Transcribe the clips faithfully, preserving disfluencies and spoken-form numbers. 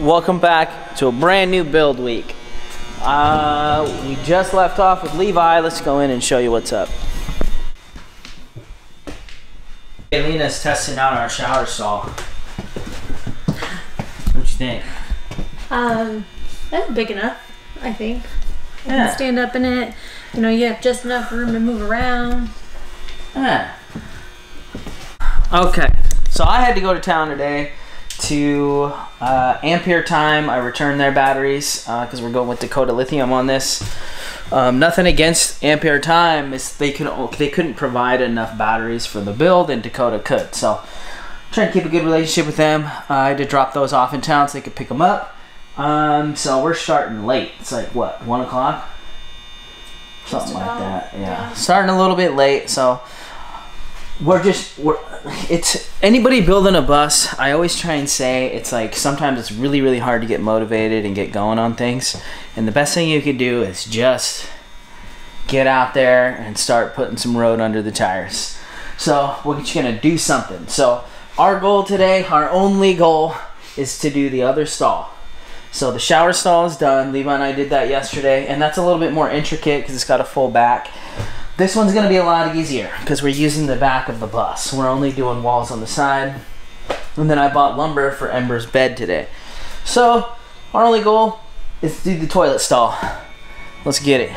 Welcome back to a brand new build week. Uh, we just left off with Levi. Let's go in and show you what's up. Alina's testing out our shower stall. What do you think? Um, that's big enough, I think. I yeah. can stand up in it. You know, you have just enough room to move around. Yeah. Okay, so I had to go to town today to uh, Ampere Time. I returned their batteries because uh, we're going with Dakota Lithium on this. Um, nothing against Ampere Time, is they can they couldn't provide enough batteries for the build, and Dakota could. So trying to keep a good relationship with them. Uh, I had to drop those off in town so they could pick them up. Um, so we're starting late. It's like what, one o'clock, something like that. Yeah. yeah, starting a little bit late. So we're just we're. It's anybody building a bus, I always try and say, it's like sometimes it's really really hard to get motivated and get going on things, and the best thing you could do is just get out there and start putting some road under the tires. So we're just gonna do something. So our goal today, our only goal, is to do the other stall. So the shower stall is done. Levi and I did that yesterday, and that's a little bit more intricate because it's got a full back. This one's gonna be a lot easier because we're using the back of the bus. We're only doing walls on the side. And then I bought lumber for Ember's bed today. So our only goal is to do the toilet stall. Let's get it.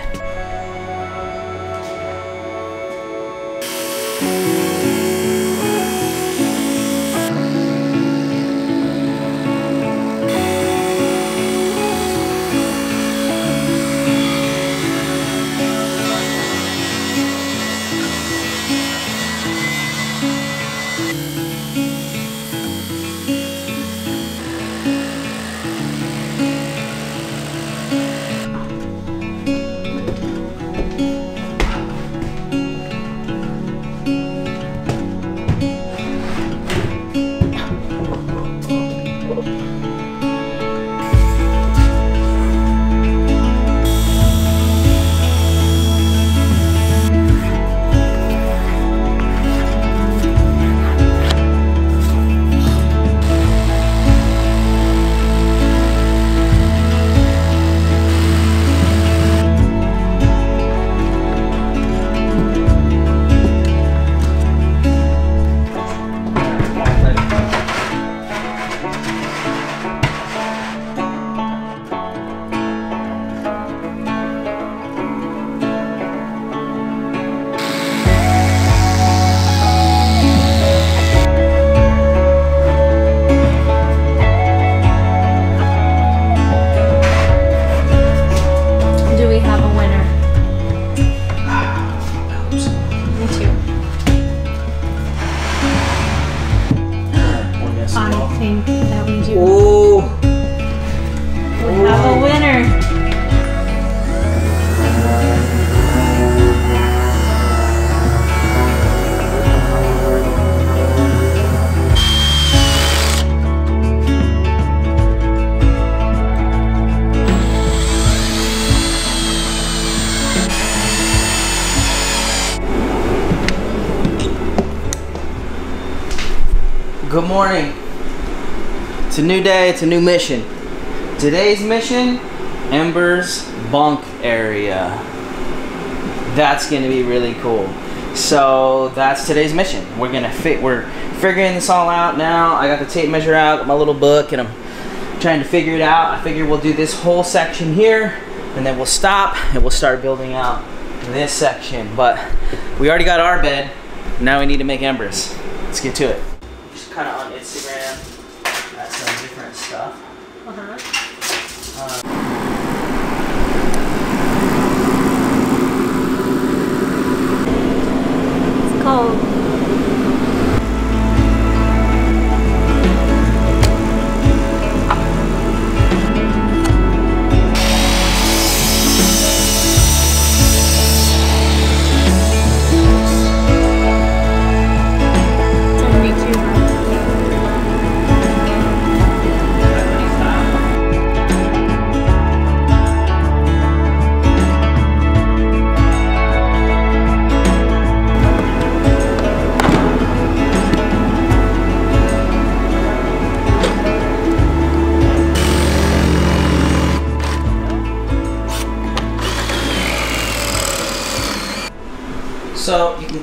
Good morning. It's a new day, it's a new mission. Today's mission, Ember's bunk area. That's gonna be really cool. So that's today's mission. We're gonna fit, we're figuring this all out now. I got the tape measure out, my little book, and I'm trying to figure it out. I figure we'll do this whole section here, and then we'll stop and we'll start building out this section. But we already got our bed, now we need to make Ember's. Let's get to it. Kind of on Instagram, got some different stuff. Uh-huh. Um.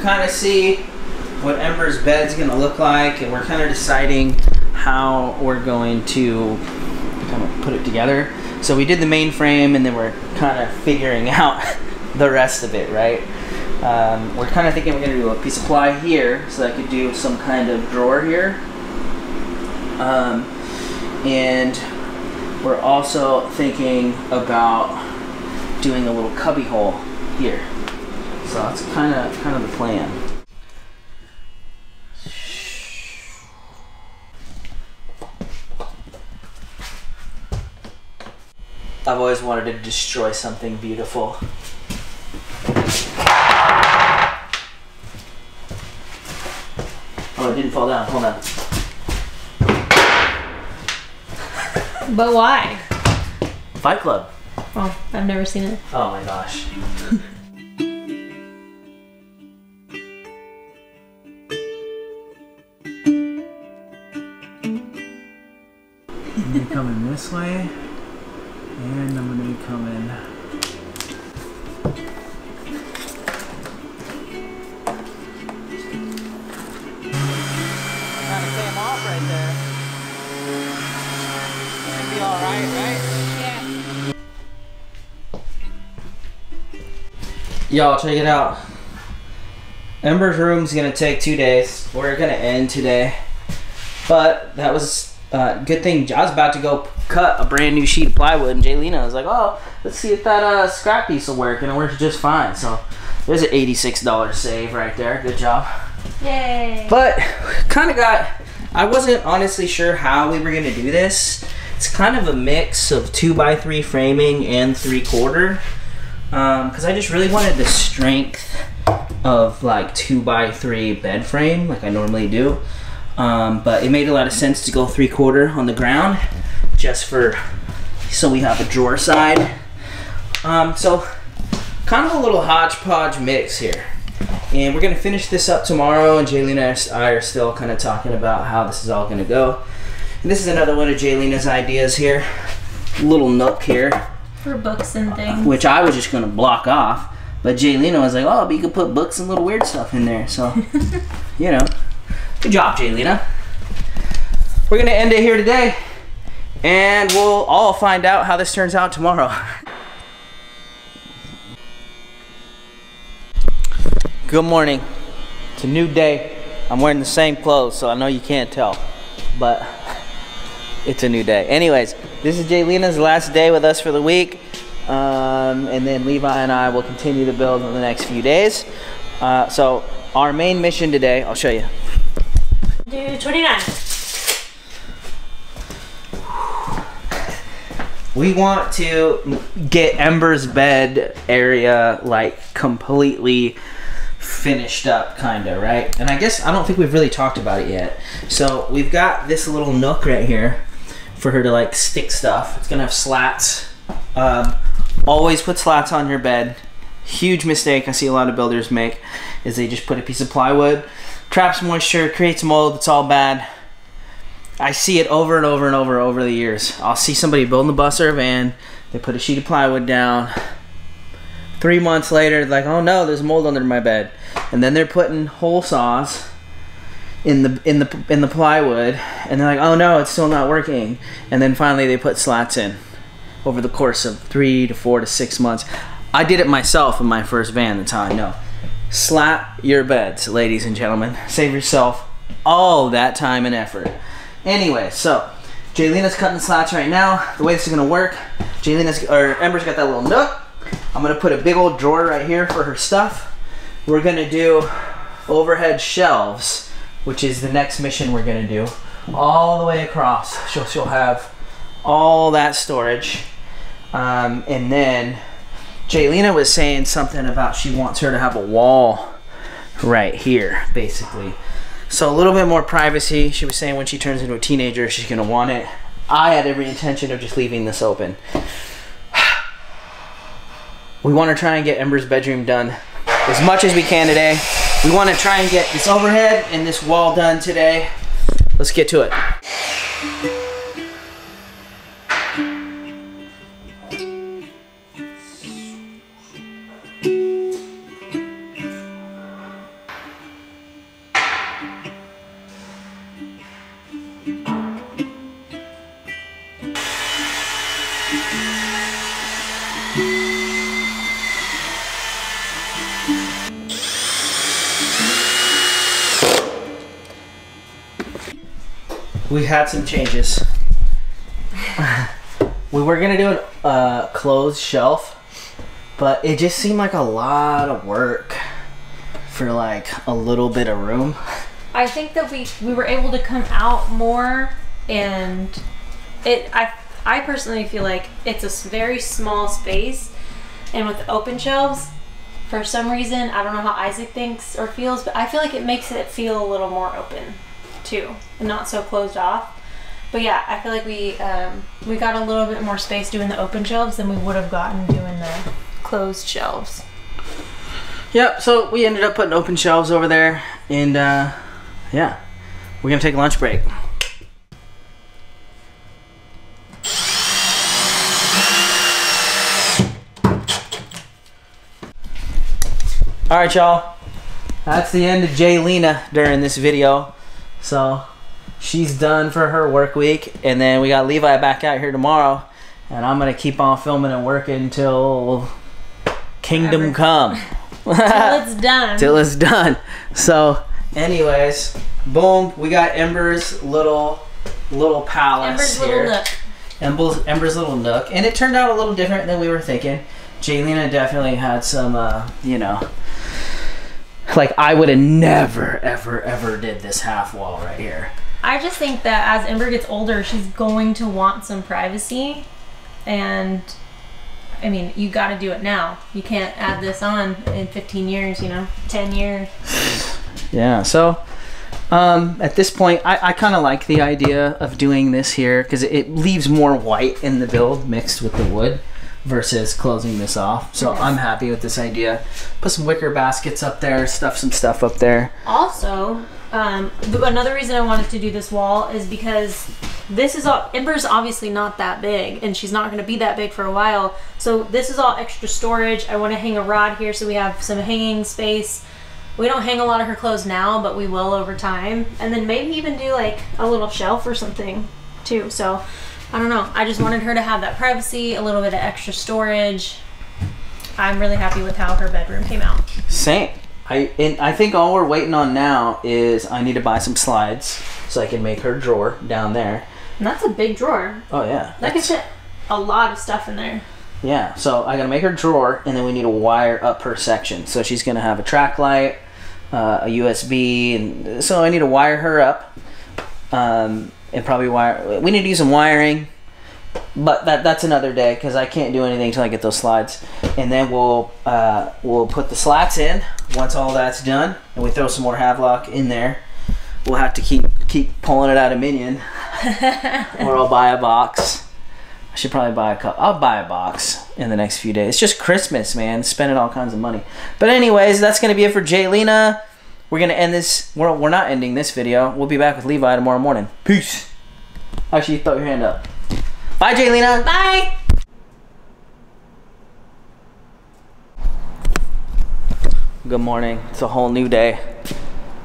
kind of see what Ember's bed's going to look like, and we're kind of deciding how we're going to kind of put it together. So we did the main frame, and then we're kind of figuring out the rest of it, right? Um, we're kind of thinking we're going to do a piece of ply here, so I could do some kind of drawer here. Um, and we're also thinking about doing a little cubby hole here. So that's kind of kind of the plan. I've always wanted to destroy something beautiful. Oh, it didn't fall down. Hold on. But why? Fight Club. Oh, I've never seen it. Oh my gosh. I'm gonna come in this way, and I'm gonna come in. Kinda came off right there. Should be all right, right? Yeah. Y'all, check it out. Ember's room's gonna take two days. We're gonna end today, but that was. Uh, good thing I was about to go cut a brand new sheet of plywood, and Jaylena was like, oh, let's see if that uh, scrap piece will work, and it worked just fine. So there's an eighty-six dollar save right there. Good job. Yay. But kind of got, I wasn't honestly sure how we were going to do this. It's kind of a mix of two by three framing and three quarter, because um, I just really wanted the strength of like two by three bed frame like I normally do. Um, but it made a lot of sense to go three quarter on the ground, just for so we have a drawer side. Um, so kind of a little hodgepodge mix here, and we're gonna finish this up tomorrow. And Jaylena and I are still kind of talking about how this is all gonna go. And this is another one of Jaylena's ideas here, little nook here for books and things, which I was just gonna block off. But Jaylena was like, "Oh, but you could put books and little weird stuff in there." So you know. Good job, Jaylena. We're gonna end it here today, and we'll all find out how this turns out tomorrow. Good morning. It's a new day. I'm wearing the same clothes, so I know you can't tell, but it's a new day. Anyways, this is Jaylena's last day with us for the week, um, and then Levi and I will continue the build in the next few days. Uh, so our main mission today, I'll show you. Do twenty-nine. We want to get Ember's bed area like completely finished up, kinda, right? And I guess I don't think we've really talked about it yet. So we've got this little nook right here for her to like stick stuff. It's gonna have slats. Um, always put slats on your bed. Huge mistake I see a lot of builders make is they just put a piece of plywood. Traps moisture, creates mold, it's all bad. I see it over and over and over over the years. I'll see somebody building a bus or a van, they put a sheet of plywood down. Three months later, they're like, oh no, there's mold under my bed. And then they're putting hole saws in the in the in the plywood, and they're like, oh no, it's still not working. And then finally they put slats in over the course of three to four to six months. I did it myself in my first van, that's how I know. Slat your beds, ladies and gentlemen. Save yourself all that time and effort. Anyway, so Jaylena's cutting slats right now. The way this is gonna work, Jaylena's or Ember's got that little nook. I'm gonna put a big old drawer right here for her stuff. We're gonna do overhead shelves, which is the next mission we're gonna do, all the way across. She'll she'll have all that storage, um, and then. Jaylena was saying something about she wants her to have a wall right here, basically. So a little bit more privacy. She was saying when she turns into a teenager, she's gonna want it. I had every intention of just leaving this open. We wanna try and get Ember's bedroom done as much as we can today. We wanna try and get this overhead and this wall done today. Let's get to it. we had some changes. We were gonna do a uh, closed shelf, but it just seemed like a lot of work for like a little bit of room. I think that we we were able to come out more, and it I I personally feel like it's a very small space, and with open shelves, for some reason, I don't know how Isaac thinks or feels, but I feel like it makes it feel a little more open too, and not so closed off. But yeah, I feel like we um, we got a little bit more space doing the open shelves than we would have gotten doing the closed shelves. Yep, so we ended up putting open shelves over there, and uh, yeah, we're gonna take a lunch break. All right, y'all, that's the end of Jaylena during this video. So she's done for her work week, and then we got Levi back out here tomorrow, and I'm gonna keep on filming and working until kingdom Ever. come. Till it's done. Till it's done. So anyways, boom, we got Ember's little little palace Ember's here. Little nook. Ember's, Ember's little nook, and it turned out a little different than we were thinking. Jaylena definitely had some, uh, you know, like I would have never, ever, ever did this half wall right here. I just think that as Amber gets older, she's going to want some privacy, and I mean, you got to do it now. You can't add this on in fifteen years, you know, ten years. Yeah. So um, at this point, I, I kind of like the idea of doing this here because it, it leaves more white in the build mixed with the wood versus closing this off. So yes, I'm happy with this idea. Put some wicker baskets up there, stuff some stuff up there. Also, um, another reason I wanted to do this wall is because this is all, Ember's obviously not that big, and she's not gonna be that big for a while. So this is all extra storage. I wanna hang a rod here so we have some hanging space. We don't hang a lot of her clothes now, but we will over time. And then maybe even do like a little shelf or something too, so. I don't know. I just wanted her to have that privacy, a little bit of extra storage. I'm really happy with how her bedroom came out. Same. I and I think all we're waiting on now is I need to buy some slides so I can make her drawer down there. And that's a big drawer. Oh yeah. That could fit a lot of stuff in there. Yeah. So I gotta make her drawer, and then we need to wire up her section. So she's gonna have a track light, uh, a U S B, and so I need to wire her up. Um. And probably wire. We need to do some wiring, but that that's another day because I can't do anything until I get those slides. And then we'll uh, we'll put the slats in once all that's done, and we throw some more Havelock in there. We'll have to keep keep pulling it out of Minion, or I'll buy a box. I should probably buy a couple. I'll buy a box in the next few days. It's just Christmas, man. Spending all kinds of money. But anyways, that's gonna be it for Jaylena. We're going to end this. We're, we're not ending this video. We'll be back with Levi tomorrow morning. Peace. Actually, you throw your hand up. Bye, Jaylena. Bye. Good morning. It's a whole new day.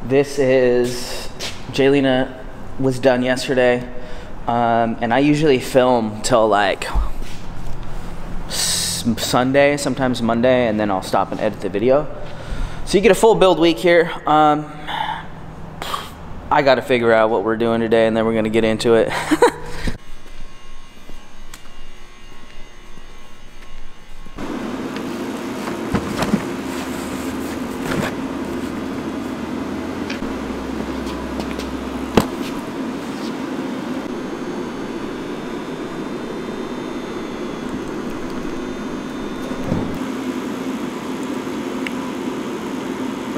This is... Jaylena was done yesterday. Um, and I usually film till like... Sunday, sometimes Monday. And then I'll stop and edit the video. So you get a full build week here. Um, I gotta figure out what we're doing today, and then we're gonna get into it.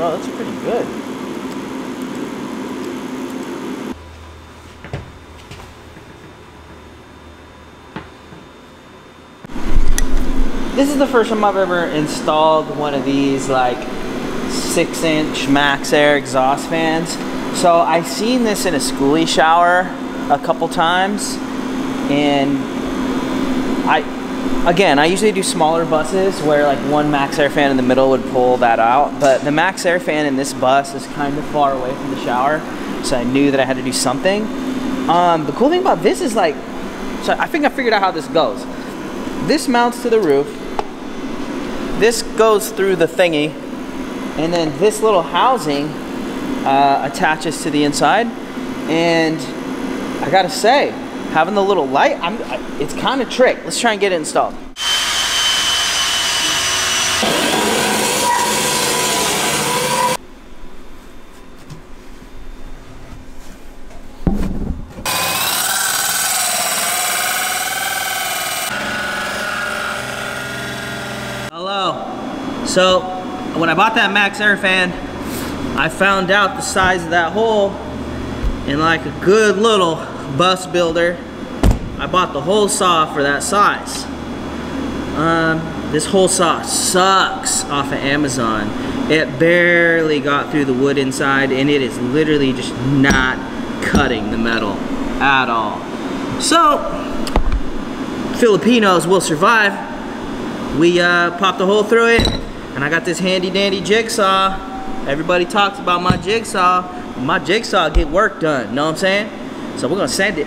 Oh, that's pretty good. This is the first time I've ever installed one of these like six inch MaxxAir exhaust fans. So I've seen this in a schoolie shower a couple times, and I Again, I usually do smaller buses where like one MaxxAir fan in the middle would pull that out, but the MaxxAir fan in this bus is kind of far away from the shower, so I knew that I had to do something. Um, the cool thing about this is like, so I think I figured out how this goes. This mounts to the roof, this goes through the thingy, and then this little housing uh, attaches to the inside, and I gotta say, having the little light, I'm, it's kind of trick. Let's try and get it installed. Hello. So when I bought that MaxxAir fan, I found out the size of that hole, and like a good little bus builder, I bought the whole saw for that size. Um, this whole saw sucks off of Amazon. It barely got through the wood inside, and it is literally just not cutting the metal at all. So Filipinos will survive. We uh, popped a hole through it, and I got this handy dandy jigsaw. Everybody talks about my jigsaw. My jigsaw get work done, know what I'm saying? So we're gonna sand it.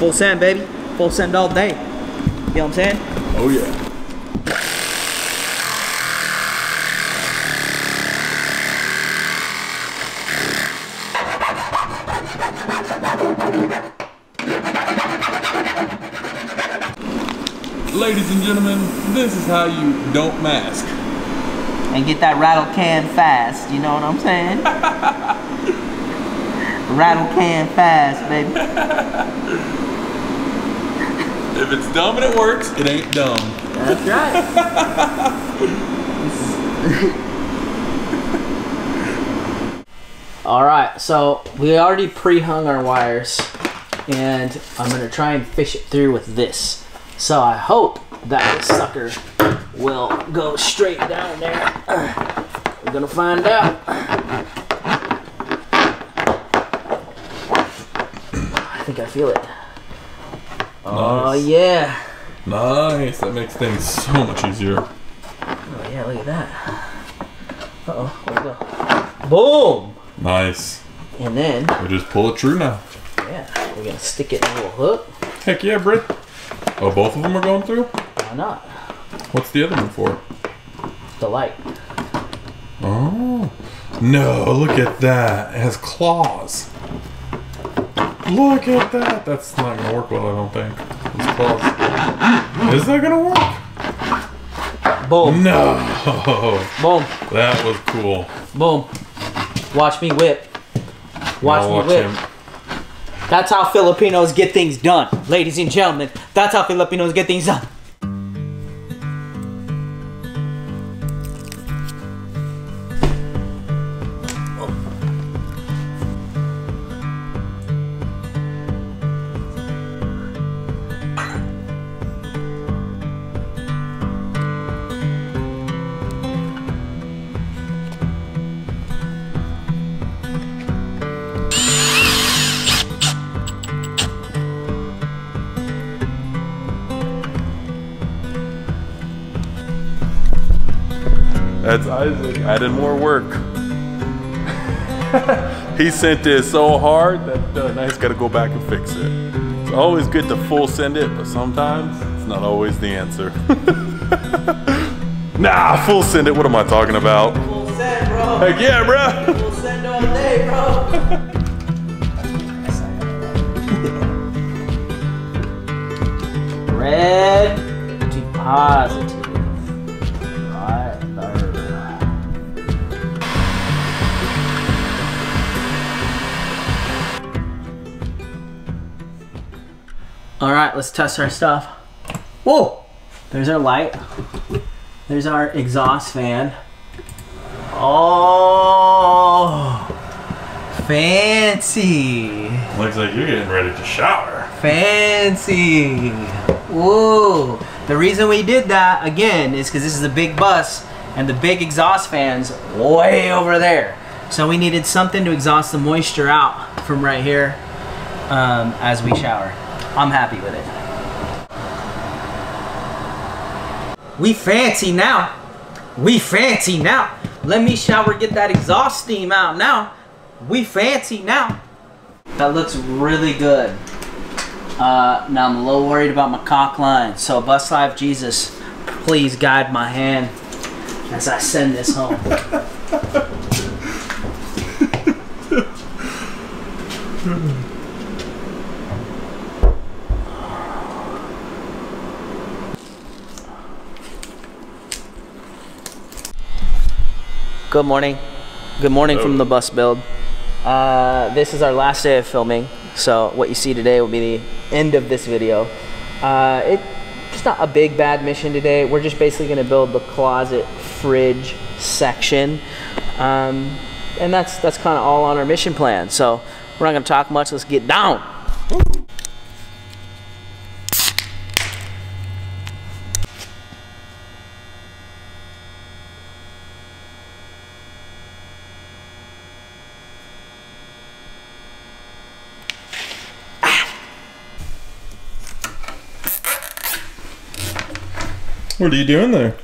Full sand, baby. Full sand all day. You know what I'm saying? Oh yeah. Ladies and gentlemen, this is how you don't mask. And get that rattle can fast, you know what I'm saying? Rattle can fast, baby. If it's dumb and it works, it ain't dumb. That's right. All right, so we already pre-hung our wires, and I'm gonna try and fish it through with this. So I hope that this sucker will go straight down there. We're gonna find out. I think I feel it. Nice. Oh yeah. Nice, that makes things so much easier. Oh yeah, look at that. Uh-oh, where'd it go? Boom! Nice. And then we just pull it through now. Yeah, we're gonna stick it in a little hook. Heck yeah, Britt. Oh, both of them are going through? Why not? What's the other one for? The light. Oh. No, look at that. It has claws. Look at that. That's not going to work well, I don't think. It's claws. Is that going to work? Boom. No. Boom. That was cool. Boom. Watch me whip. Watch I'll me watch whip. Him. That's how Filipinos get things done. Ladies and gentlemen, that's how Filipinos get things done. That's Isaac. I did more work. He sent it so hard that uh, now he's got to go back and fix it. It's always good to full send it, but sometimes it's not always the answer. Nah, full send it. What am I talking about? Full send, bro. Heck yeah, bro. Full send all day, bro. Red to positive. All right, let's test our stuff. Whoa! There's our light. There's our exhaust fan. Oh, fancy. Looks like you're getting ready to shower. Fancy. Whoa. The reason we did that, again, is because this is a big bus and the big exhaust fan's way over there. So we needed something to exhaust the moisture out from right here um, as we shower. I'm happy with it. We fancy now. We fancy now. Let me shower, get that exhaust steam out now. We fancy now. That looks really good. Uh, now I'm a little worried about my cock line. So Bus Life Jesus, please guide my hand as I send this home. Good morning. Good morning. Hello. From the bus build. Uh, this is our last day of filming, so what you see today will be the end of this video. Uh, it, it's not a big bad mission today. We're just basically going to build the closet fridge section, um, and that's that's kind of all on our mission plan. So we're not going to talk much. Let's get down. What are you doing there?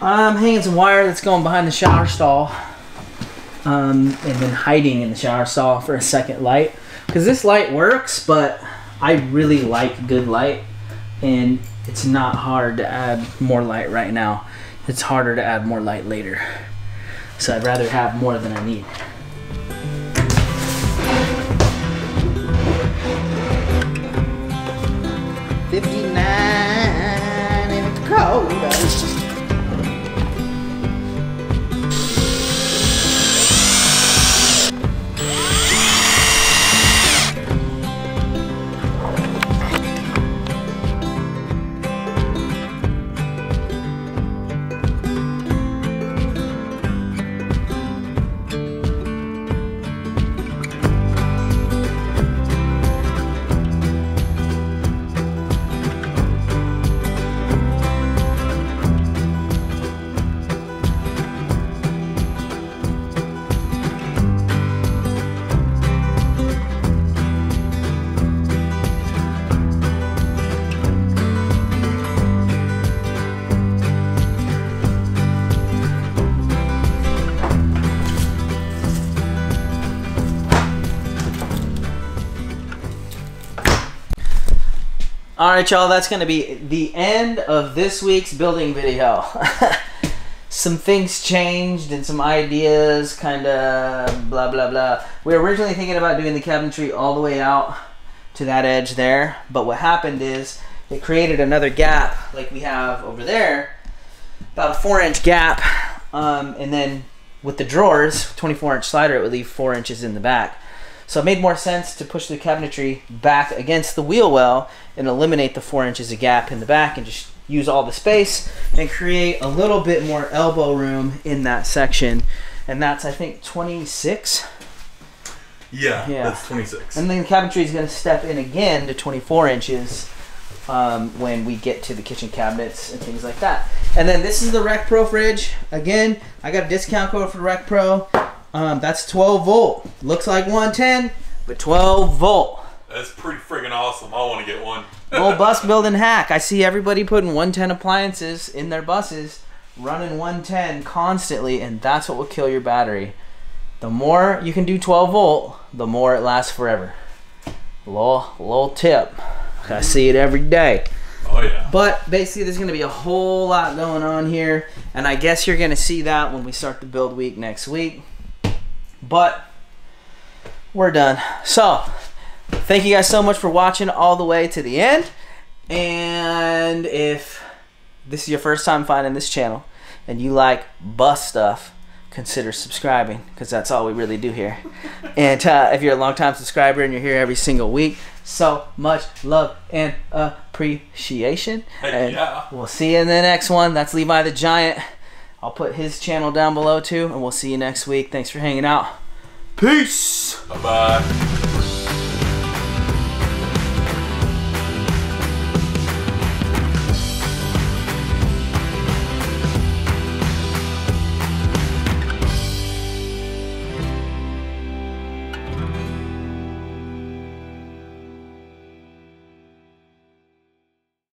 I'm hanging some wire that's going behind the shower stall. Um, and then hiding in the shower stall for a second light. Because this light works, but I really like good light. And it's not hard to add more light right now. It's harder to add more light later. So I'd rather have more than I need. fifty-nine. Oh, guys. All right, y'all, that's gonna be the end of this week's building video. Some things changed and some ideas, kinda blah, blah, blah. We were originally thinking about doing the cabinetry all the way out to that edge there, but what happened is it created another gap like we have over there, about a four inch gap. Um, and then with the drawers, twenty-four inch slider, it would leave four inches in the back. So it made more sense to push the cabinetry back against the wheel well and eliminate the four inches of gap in the back and just use all the space and create a little bit more elbow room in that section. And that's, I think, twenty-six? Yeah, yeah. That's twenty-six. And then the cabinetry is going to step in again to twenty-four inches um, when we get to the kitchen cabinets and things like that. And then this is the RecPro fridge. Again, I got a discount code for RecPro. Um, that's twelve volt. Looks like one ten, but twelve volt. That's pretty friggin' awesome. I want to get one. Old bus building hack. I see everybody putting one ten appliances in their buses, running one ten constantly, and that's what will kill your battery. The more you can do twelve volt, the more it lasts forever. Little, little tip. I see it every day. Oh, yeah. But basically there's going to be a whole lot going on here, and I guess you're going to see that when we start the build week next week. But we're done. So thank you guys so much for watching all the way to the end. And if this is your first time finding this channel and you like bus stuff, consider subscribing, because that's all we really do here. And uh, if you're a longtime subscriber and you're here every single week, so much love and appreciation. Hey, and yeah. We'll see you in the next one. That's Levi the Giant. I'll put his channel down below too, and we'll see you next week. Thanks for hanging out. Peace. Bye-bye.